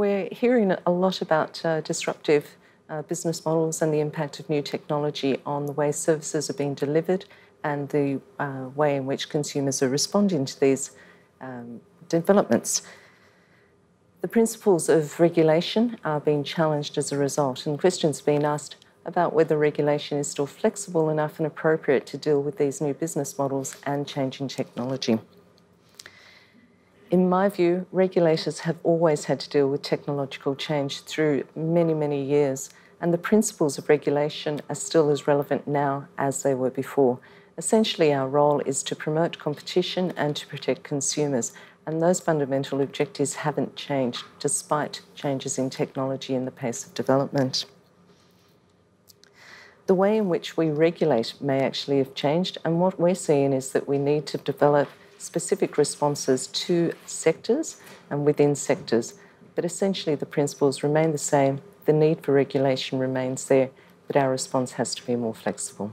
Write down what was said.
We're hearing a lot about disruptive business models and the impact of new technology on the way services are being delivered and the way in which consumers are responding to these developments. The principles of regulation are being challenged as a result, and questions being asked about whether regulation is still flexible enough and appropriate to deal with these new business models and changing technology. In my view, regulators have always had to deal with technological change through many, many years, and the principles of regulation are still as relevant now as they were before. Essentially, our role is to promote competition and to protect consumers, and those fundamental objectives haven't changed despite changes in technology and the pace of development. The way in which we regulate may actually have changed, and what we're seeing is that we need to develop specific responses to sectors and within sectors. But essentially the principles remain the same, the need for regulation remains there, but our response has to be more flexible.